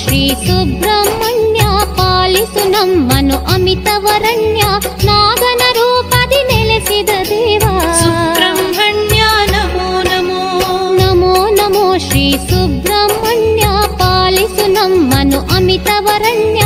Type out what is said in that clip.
Shri Subrahmanya पालिसु नम्मनु Amit वरण्य नागन रूपदि नेलेसिद Deva Subrahmanya Namo Namo Namo Namo Shri Subrahmanya पालिसु नम्मनु Amit वरण्य